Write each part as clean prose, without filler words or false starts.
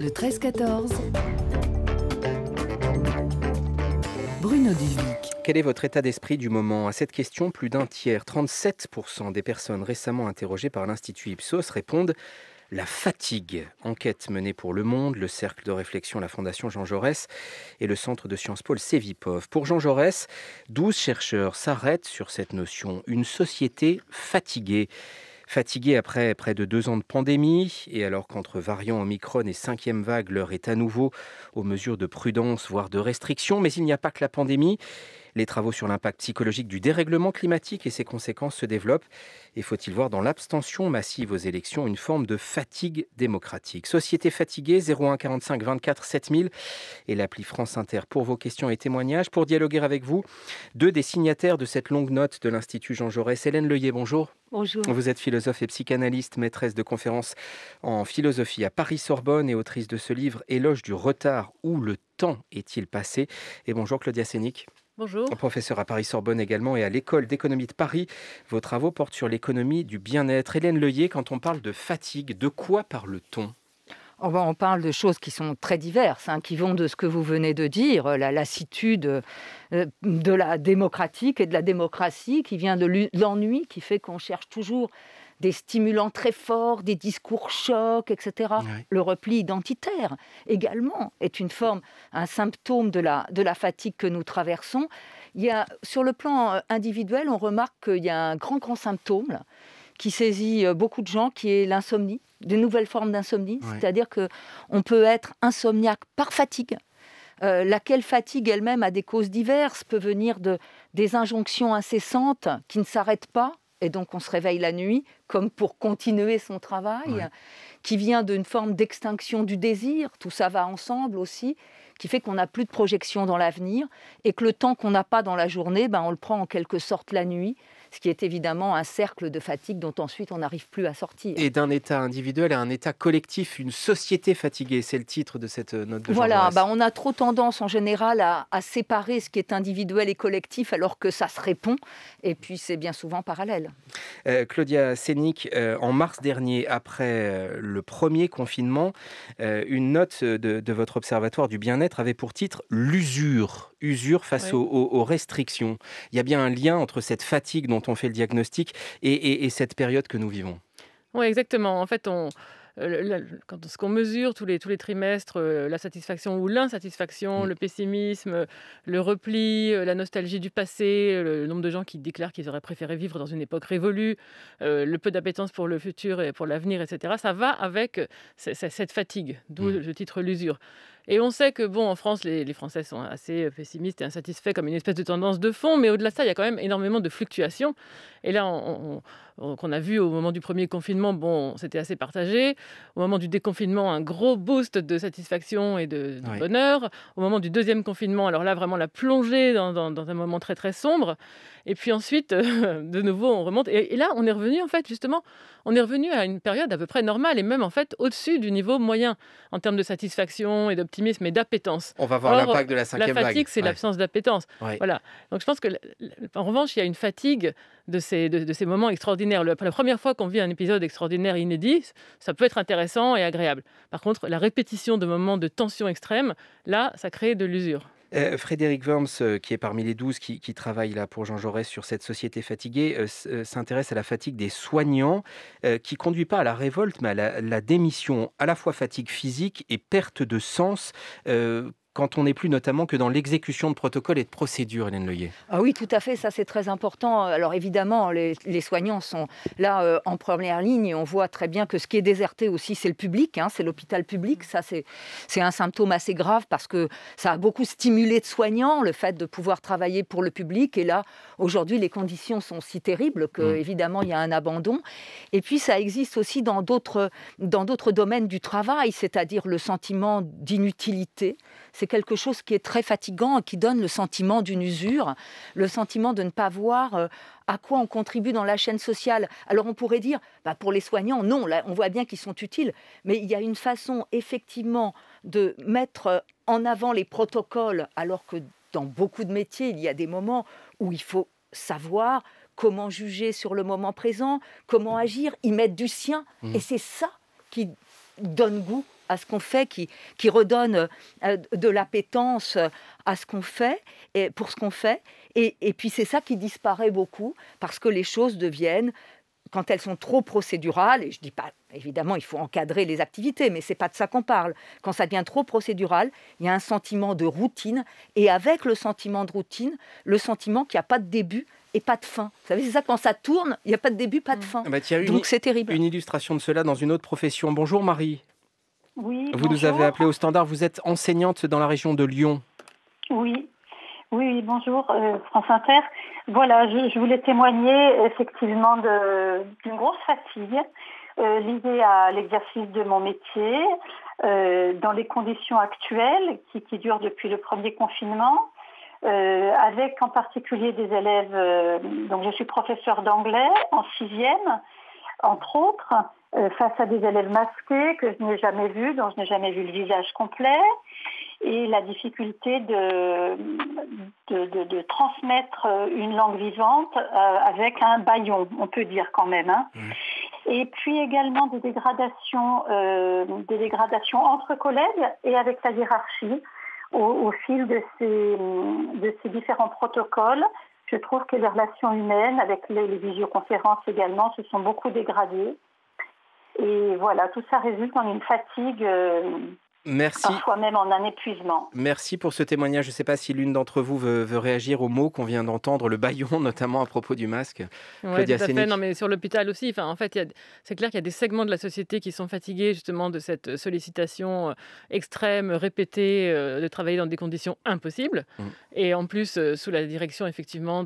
Le 13-14, Bruno Divic. Quel est votre état d'esprit du moment? À cette question, plus d'un tiers, 37% des personnes récemment interrogées par l'Institut Ipsos répondent « la fatigue ». Enquête menée pour Le Monde, le Cercle de Réflexion, la Fondation Jean-Jaurès et le Centre de Sciences Paul Cévipov. Pour Jean-Jaurès, 12 chercheurs s'arrêtent sur cette notion. Une société fatiguée. Fatiguée après près de 2 ans de pandémie, et alors qu'entre variants Omicron et 5e vague, l'heure est à nouveau aux mesures de prudence, voire de restriction. Mais il n'y a pas que la pandémie. Les travaux sur l'impact psychologique du dérèglement climatique et ses conséquences se développent. Et faut-il voir dans l'abstention massive aux élections une forme de fatigue démocratique? Société fatiguée, 01 45 24 7000 et l'appli France Inter pour vos questions et témoignages. Pour dialoguer avec vous, deux des signataires de cette longue note de l'Institut Jean Jaurès. Hélène L'Heuillet, bonjour. Bonjour. Vous êtes philosophe et psychanalyste, maîtresse de conférences en philosophie à Paris-Sorbonne et autrice de ce livre « Éloge du retard, où le temps est-il passé ?» Et bonjour Claudia Senik. Bonjour. Professeur à Paris-Sorbonne également et à l'école d'économie de Paris. Vos travaux portent sur l'économie du bien-être. Hélène L'Heuillet, quand on parle de fatigue, de quoi parle-t-on ? On parle de choses qui sont très diverses, qui vont de ce que vous venez de dire, la lassitude de la démocratique et de la démocratie qui vient de l'ennui, qui fait qu'on cherche toujours des stimulants très forts, des discours chocs, etc. Oui. Le repli identitaire également est une forme, un symptôme de la fatigue que nous traversons. Il y a, sur le plan individuel, on remarque qu'il y a un grand symptôme là, qui saisit beaucoup de gens, qui est l'insomnie, de nouvelles formes d'insomnie. Oui. C'est-à-dire qu'on peut être insomniaque par fatigue, laquelle fatigue elle-même a des causes diverses, peut venir des injonctions incessantes qui ne s'arrêtent pas, et donc on se réveille la nuit, comme pour continuer son travail, ouais. Qui vient d'une forme d'extinction du désir, tout ça va ensemble aussi, qui fait qu'on n'a plus de projection dans l'avenir, et que le temps qu'on n'a pas dans la journée, on le prend en quelque sorte la nuit, ce qui est évidemment un cercle de fatigue dont ensuite on n'arrive plus à sortir. Et d'un état individuel à un état collectif, une société fatiguée, c'est le titre de cette note de Jean Jaurès. On a trop tendance en général à séparer ce qui est individuel et collectif alors que ça se répond, et puis c'est bien souvent parallèle. Claudia Senik, en mars dernier, après le premier confinement, une note de votre observatoire du bien-être avait pour titre « l'usure ». Usure face oui. aux restrictions. Il y a bien un lien entre cette fatigue dont on fait le diagnostic et cette période que nous vivons. Oui, exactement. En fait, ce qu'on mesure tous les trimestres, la satisfaction ou l'insatisfaction, le pessimisme, le repli, la nostalgie du passé, le nombre de gens qui déclarent qu'ils auraient préféré vivre dans une époque révolue, le peu d'appétence pour le futur et pour l'avenir, etc. Ça va avec cette fatigue, d'où le titre « l'usure ». Et on sait que, en France, les Français sont assez pessimistes et insatisfaits comme une espèce de tendance de fond, mais au-delà de ça, il y a quand même énormément de fluctuations. Et là, qu'on a vu au moment du premier confinement, c'était assez partagé. Au moment du déconfinement, un gros boost de satisfaction et de oui. bonheur. Au moment du deuxième confinement, alors là, vraiment la plongée dans un moment très, très sombre. Et puis ensuite, de nouveau, on remonte. Et là, on est revenu, justement à une période à peu près normale et même, au-dessus du niveau moyen en termes de satisfaction et d'optimisme. Mais d'appétence. On va voir l'impact de la 5e vague. La fatigue, c'est ouais. l'absence d'appétence. Ouais. Voilà. Donc je pense que, en revanche, il y a une fatigue de ces moments extraordinaires. La première fois qu'on vit un épisode extraordinaire inédit, ça peut être intéressant et agréable. Par contre, la répétition de moments de tension extrême, là, ça crée de l'usure. Frédéric Worms, qui est parmi les 12 qui travaille là pour Jean Jaurès sur cette société fatiguée, s'intéresse à la fatigue des soignants, qui ne conduit pas à la révolte, mais à la démission, à la fois fatigue physique et perte de sens, quand on n'est plus notamment que dans l'exécution de protocoles et de procédures, Hélène L'Heuillet. Ah oui, tout à fait, ça c'est très important. Alors évidemment, les soignants sont là en première ligne et on voit très bien que ce qui est déserté aussi, c'est le public, c'est l'hôpital public. Ça c'est un symptôme assez grave parce que ça a beaucoup stimulé de soignants, le fait de pouvoir travailler pour le public. Et là, aujourd'hui, les conditions sont si terribles qu'évidemment, il y a un abandon. Et puis ça existe aussi dans d'autres domaines du travail, c'est-à-dire le sentiment d'inutilité. C'est quelque chose qui est très fatigant et qui donne le sentiment d'une usure, le sentiment de ne pas voir à quoi on contribue dans la chaîne sociale. Alors on pourrait dire, pour les soignants, non, là, on voit bien qu'ils sont utiles, mais il y a une façon effectivement de mettre en avant les protocoles, alors que dans beaucoup de métiers, il y a des moments où il faut savoir comment juger sur le moment présent, comment agir, y mettre du sien, et c'est ça qui donne goût à ce qu'on fait, qui redonne de l'appétence à ce qu'on fait, et pour ce qu'on fait. Et puis c'est ça qui disparaît beaucoup, parce que les choses deviennent, quand elles sont trop procédurales, et je ne dis pas, évidemment, il faut encadrer les activités, mais ce n'est pas de ça qu'on parle. Quand ça devient trop procédural, il y a un sentiment de routine, et avec le sentiment de routine, le sentiment qu'il n'y a pas de début et pas de fin. Vous savez, c'est ça, quand ça tourne, il n'y a pas de début, pas de fin. Ah bah, donc c'est terrible. Une illustration de cela dans une autre profession. Bonjour Marie. Oui, vous nous avez appelé au standard, vous êtes enseignante dans la région de Lyon. Oui. Oui, bonjour, France Inter. Voilà, je voulais témoigner effectivement d'une grosse fatigue liée à l'exercice de mon métier dans les conditions actuelles qui durent depuis le premier confinement, avec en particulier des élèves, donc je suis professeure d'anglais en 6e, entre autres, face à des élèves masqués que je n'ai jamais vus, dont je n'ai jamais vu le visage complet, et la difficulté de transmettre une langue vivante avec un bâillon, on peut dire quand même. Hein. Mmh. Et puis également des dégradations entre collègues et avec la hiérarchie au fil de ces différents protocoles. Je trouve que les relations humaines avec les visioconférences également se sont beaucoup dégradées. Et voilà, tout ça résulte en une fatigue... Merci. Parfois même en un épuisement. Merci pour ce témoignage. Je ne sais pas si l'une d'entre vous veut réagir aux mots qu'on vient d'entendre, le bâillon notamment à propos du masque. Oui, Claudia Senik. Non, mais sur l'hôpital aussi. Enfin, en fait, c'est clair qu'il y a des segments de la société qui sont fatigués justement de cette sollicitation extrême, répétée, de travailler dans des conditions impossibles. Mmh. Et en plus, sous la direction effectivement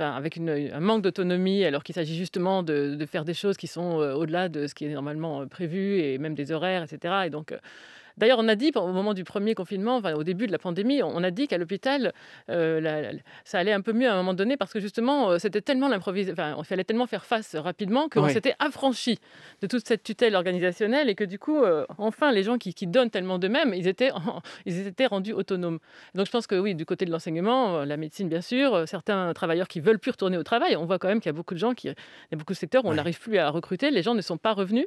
avec un manque d'autonomie, alors qu'il s'agit justement de faire des choses qui sont au-delà de ce qui est normalement prévu et même des horaires, etc. Et donc... D'ailleurs, on a dit, au moment du premier confinement, enfin, au début de la pandémie, on a dit qu'à l'hôpital, ça allait un peu mieux à un moment donné parce que justement, c'était tellement l'improvisation, enfin, on fallait tellement faire face rapidement qu'on s'était affranchi de toute cette tutelle organisationnelle et que du coup, enfin, les gens qui donnent tellement d'eux-mêmes, ils étaient rendus autonomes. Donc, je pense que oui, du côté de l'enseignement, la médecine, bien sûr, certains travailleurs qui veulent plus retourner au travail, on voit quand même qu'il y a beaucoup de gens, il y a beaucoup de secteurs où on n'arrive plus à recruter, les gens ne sont pas revenus,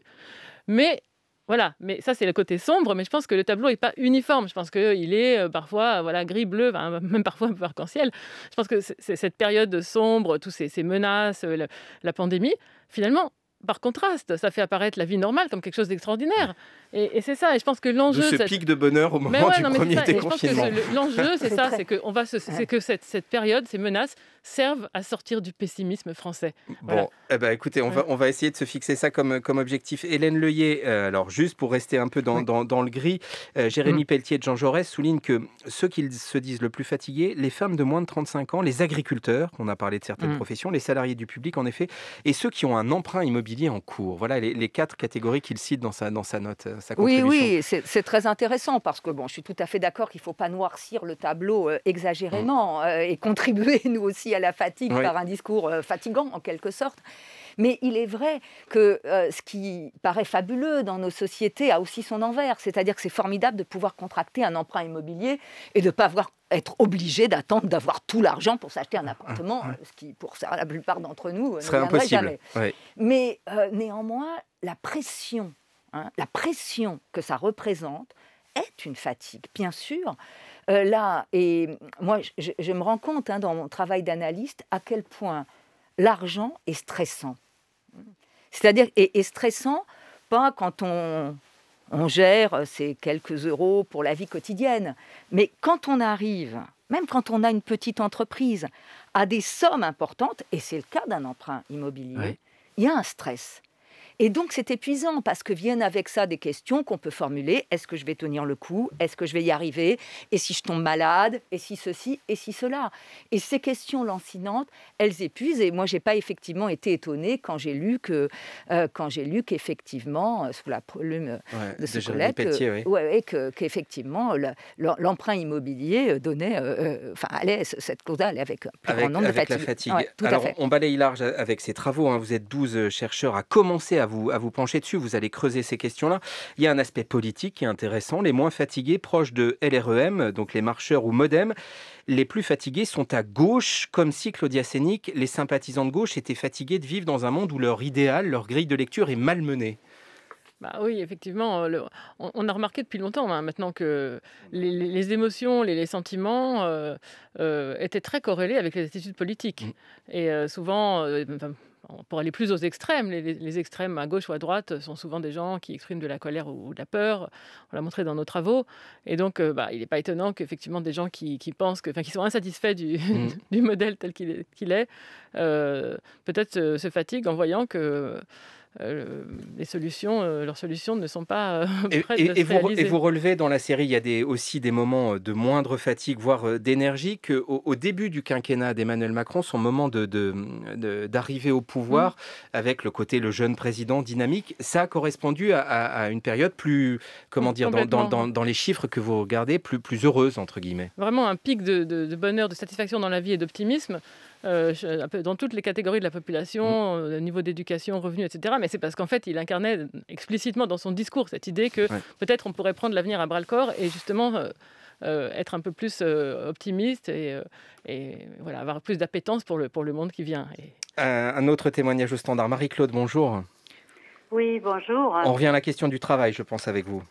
mais... Voilà, mais ça c'est le côté sombre, mais je pense que le tableau n'est pas uniforme. Je pense qu'il est parfois gris-bleu, même parfois un peu arc-en-ciel. Je pense que c'est cette période sombre, toutes ces menaces, la pandémie, finalement, par contraste, ça fait apparaître la vie normale comme quelque chose d'extraordinaire. Et c'est ça, et je pense que l'enjeu... De ce pic de bonheur au moment du premier déconfinement. L'enjeu, c'est ça, c'est que cette période, ces menaces, servent à sortir du pessimisme français. Voilà. Bon, écoutez, on va essayer de se fixer ça comme objectif. Hélène L'Heuillet, alors juste pour rester un peu dans le gris, Jérémy Pelletier de Jean Jaurès souligne que ceux qui se disent le plus fatigués, les femmes de moins de 35 ans, les agriculteurs, on a parlé de certaines professions, les salariés du public en effet, et ceux qui ont un emprunt immobilier en cours. Voilà les 4 catégories qu'il cite dans sa note. Oui, c'est très intéressant parce que bon, je suis tout à fait d'accord qu'il ne faut pas noircir le tableau exagérément et contribuer nous aussi à la fatigue par un discours fatigant en quelque sorte. Mais il est vrai que ce qui paraît fabuleux dans nos sociétés a aussi son envers, c'est-à-dire que c'est formidable de pouvoir contracter un emprunt immobilier et de ne pas être obligé d'attendre d'avoir tout l'argent pour s'acheter un appartement, ce qui pour ça, la plupart d'entre nous ne viendrait jamais. Oui. Mais néanmoins, la pression que ça représente est une fatigue, bien sûr. Là, et moi, je me rends compte dans mon travail d'analyste à quel point l'argent est stressant. C'est-à-dire, est stressant, pas quand on gère ces quelques euros pour la vie quotidienne, mais quand on arrive, même quand on a une petite entreprise, à des sommes importantes, et c'est le cas d'un emprunt immobilier, il y a un stress. Et donc, c'est épuisant parce que viennent avec ça des questions qu'on peut formuler. Est-ce que je vais tenir le coup? Est-ce que je vais y arriver? Et si je tombe malade? Et si ceci? Et si cela? Et ces questions lancinantes, elles épuisent. Et moi, je n'ai pas effectivement été étonnée quand j'ai lu qu'effectivement, sous la plume de ce collègue, qu'effectivement, l'emprunt immobilier donnait, cette cause-là allait avec un plus grand nombre de fatigues. Avec la fatigue. Ouais, alors, on balaye large avec ces travaux. Vous êtes 12 chercheurs à commencer à vous pencher dessus, vous allez creuser ces questions-là. Il y a un aspect politique qui est intéressant. Les moins fatigués, proches de LREM, donc les marcheurs ou Modem, les plus fatigués sont à gauche, comme si, Claudia Senik, les sympathisants de gauche étaient fatigués de vivre dans un monde où leur idéal, leur grille de lecture est malmenée. Bah oui, effectivement, on a remarqué depuis longtemps hein, maintenant que les émotions, les sentiments étaient très corrélés avec les attitudes politiques. Et souvent, pour aller plus aux extrêmes, les extrêmes à gauche ou à droite sont souvent des gens qui expriment de la colère ou de la peur. On l'a montré dans nos travaux. Et donc, il n'est pas étonnant qu'effectivement des gens qui sont insatisfaits du modèle tel qu'il est peut-être se fatiguent en voyant que leurs solutions ne sont pas prêtes de se réaliser. Et vous relevez dans la série, il y a aussi des moments de moindre fatigue, voire d'énergie, qu'au début du quinquennat d'Emmanuel Macron, son moment d'arrivée au pouvoir, avec le côté le jeune président dynamique, ça a correspondu à une période plus, comment dire, dans les chiffres que vous regardez, plus heureuse, entre guillemets. Vraiment un pic de bonheur, de satisfaction dans la vie et d'optimisme. Dans toutes les catégories de la population, niveau d'éducation, revenus, etc. Mais c'est parce qu'en fait, il incarnait explicitement dans son discours cette idée que peut-être on pourrait prendre l'avenir à bras-le-corps et justement être un peu plus optimiste et voilà, avoir plus d'appétence pour le monde qui vient. Un autre témoignage au standard. Marie-Claude, bonjour. Oui, bonjour. On revient à la question du travail, je pense, avec vous.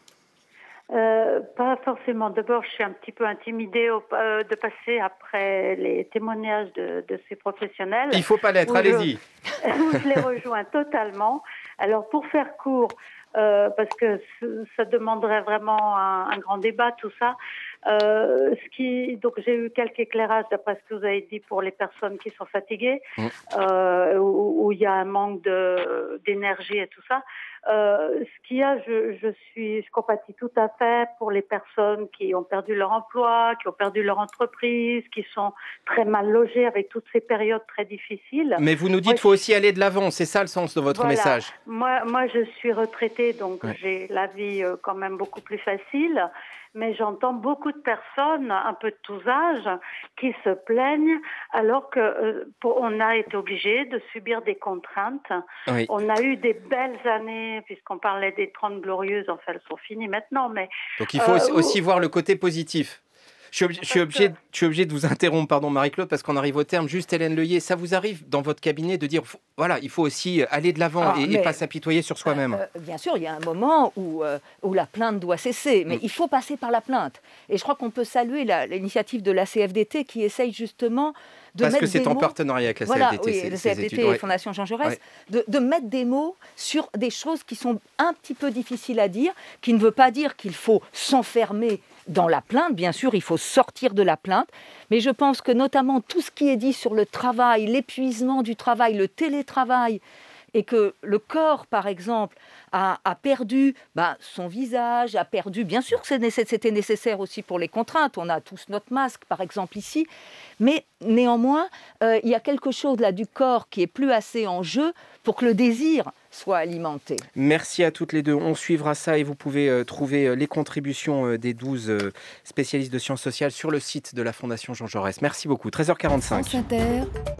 Pas forcément. D'abord, je suis un petit peu intimidée de passer après les témoignages de ces professionnels. Il ne faut pas l'être, allez-y. Je les rejoins totalement. Alors, pour faire court, parce que ça demanderait vraiment un grand débat, tout ça. Donc j'ai eu quelques éclairages d'après ce que vous avez dit pour les personnes qui sont fatiguées, où il y a un manque d'énergie et tout ça. Ce qu'il y a, je compatis tout à fait pour les personnes qui ont perdu leur emploi, qui ont perdu leur entreprise, qui sont très mal logées avec toutes ces périodes très difficiles. Mais vous nous dites qu'il faut aussi aller de l'avant, c'est ça le sens de votre message. Moi, je suis retraitée, donc j'ai la vie quand même beaucoup plus facile. Mais j'entends beaucoup de personnes, un peu de tous âges, qui se plaignent alors qu'on a été obligé de subir des contraintes. Oui. On a eu des belles années, puisqu'on parlait des 30 glorieuses, enfin elles sont finies maintenant. Mais, donc il faut aussi voir le côté positif. Je suis obligé de vous interrompre, pardon Marie-Claude, parce qu'on arrive au terme. Juste Hélène L'Heuillet, ça vous arrive dans votre cabinet de dire, voilà, il faut aussi aller de l'avant et pas s'apitoyer sur soi-même. Bien sûr, il y a un moment où la plainte doit cesser, mais il faut passer par la plainte. Et je crois qu'on peut saluer l'initiative de la CFDT qui essaye justement de mettre des mots... Parce que c'est en partenariat avec la CFDT. Voilà, oui, la CFDT et Fondation Jean-Jaurès, de mettre des mots sur des choses qui sont un petit peu difficiles à dire, qui ne veut pas dire qu'il faut s'enfermer dans la plainte, bien sûr, il faut sortir de la plainte, mais je pense que notamment tout ce qui est dit sur le travail, l'épuisement du travail, le télétravail, et que le corps, par exemple, a perdu son visage, a perdu... Bien sûr que c'était nécessaire aussi pour les contraintes, on a tous notre masque, par exemple, ici, mais néanmoins, il y a quelque chose là du corps qui n'est plus assez en jeu pour que le désir... soit alimenté. Merci à toutes les deux. On suivra ça et vous pouvez trouver les contributions des 12 spécialistes de sciences sociales sur le site de la Fondation Jean Jaurès. Merci beaucoup. 13h45.